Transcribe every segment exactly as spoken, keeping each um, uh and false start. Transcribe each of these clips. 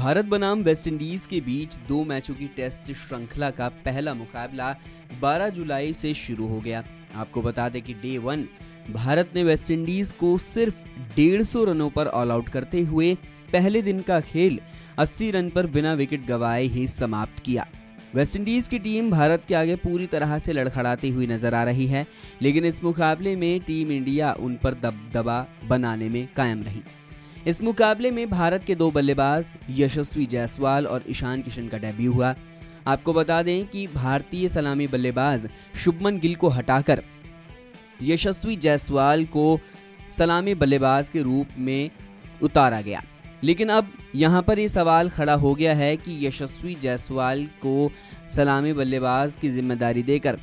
भारत बनाम वेस्टइंडीज के बीच दो मैचों की टेस्ट श्रृंखला का पहला मुकाबला बारह जुलाई से शुरू हो गया। आपको बता दें कि डे वन भारत ने वेस्टइंडीज को सिर्फ डेढ़ सौ रनों पर ऑल आउट करते हुए पहले दिन का खेल अस्सी रन पर बिना विकेट गंवाए ही समाप्त किया। वेस्टइंडीज की टीम भारत के आगे पूरी तरह से लड़खड़ाती हुई नजर आ रही है, लेकिन इस मुकाबले में टीम इंडिया उन पर दबदबा बनाने में कायम रही। इस मुकाबले में भारत के दो बल्लेबाज यशस्वी जायसवाल और ईशान किशन का डेब्यू हुआ। आपको बता दें कि भारतीय सलामी बल्लेबाज शुभमन गिल को हटाकर यशस्वी जायसवाल को सलामी बल्लेबाज के रूप में उतारा गया, लेकिन अब यहां पर ये सवाल खड़ा हो गया है कि यशस्वी जायसवाल को सलामी बल्लेबाज की जिम्मेदारी देकर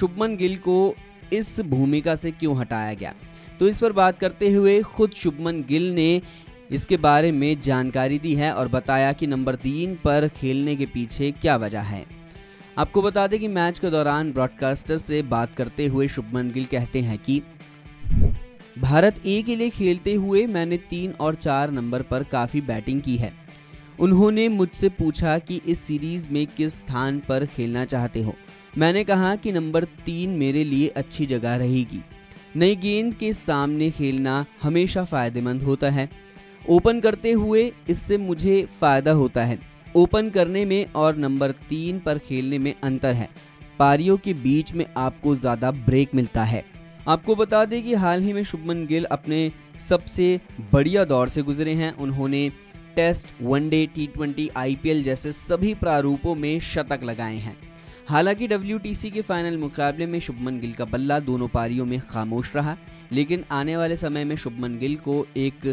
शुभमन गिल को इस भूमिका से क्यों हटाया गया। तो इस पर बात करते हुए खुद शुभमन गिल ने इसके बारे में जानकारी दी है और बताया कि नंबर तीन पर खेलने के पीछे क्या वजह है। आपको बता दें कि मैच के दौरान ब्रॉडकास्टर से बात करते हुए शुभमन गिल कहते हैं कि भारत ए के लिए खेलते हुए मैंने तीन और चार नंबर पर काफ़ी बैटिंग की है। उन्होंने मुझसे पूछा कि इस सीरीज़ में किस स्थान पर खेलना चाहते हो। मैंने कहा कि नंबर तीन मेरे लिए अच्छी जगह रहेगी। नई गेंद के सामने खेलना हमेशा फ़ायदेमंद होता है। ओपन करते हुए इससे मुझे फ़ायदा होता है। ओपन करने में और नंबर तीन पर खेलने में अंतर है। पारियों के बीच में आपको ज़्यादा ब्रेक मिलता है। आपको बता दें कि हाल ही में शुभमन गिल अपने सबसे बढ़िया दौर से गुजरे हैं। उन्होंने test, one day, T twenty, I P L जैसे सभी प्रारूपों में शतक लगाए हैं। हालांकि डब्ल्यू टी सी के फाइनल मुकाबले में शुभमन गिल का बल्ला दोनों पारियों में खामोश रहा, लेकिन आने वाले समय में शुभमन गिल को एक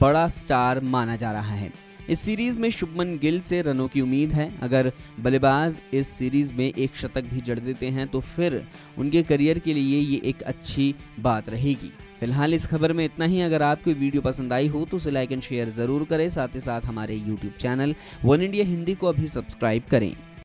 बड़ा स्टार माना जा रहा है। इस सीरीज़ में शुभमन गिल से रनों की उम्मीद है। अगर बल्लेबाज इस सीरीज़ में एक शतक भी जड़ देते हैं तो फिर उनके करियर के लिए ये एक अच्छी बात रहेगी। फिलहाल इस खबर में इतना ही। अगर आपको वीडियो पसंद आई हो तो उसे लाइक एंड शेयर ज़रूर करें। साथ ही साथ हमारे YouTube channel One India Hindi को अभी सब्सक्राइब करें।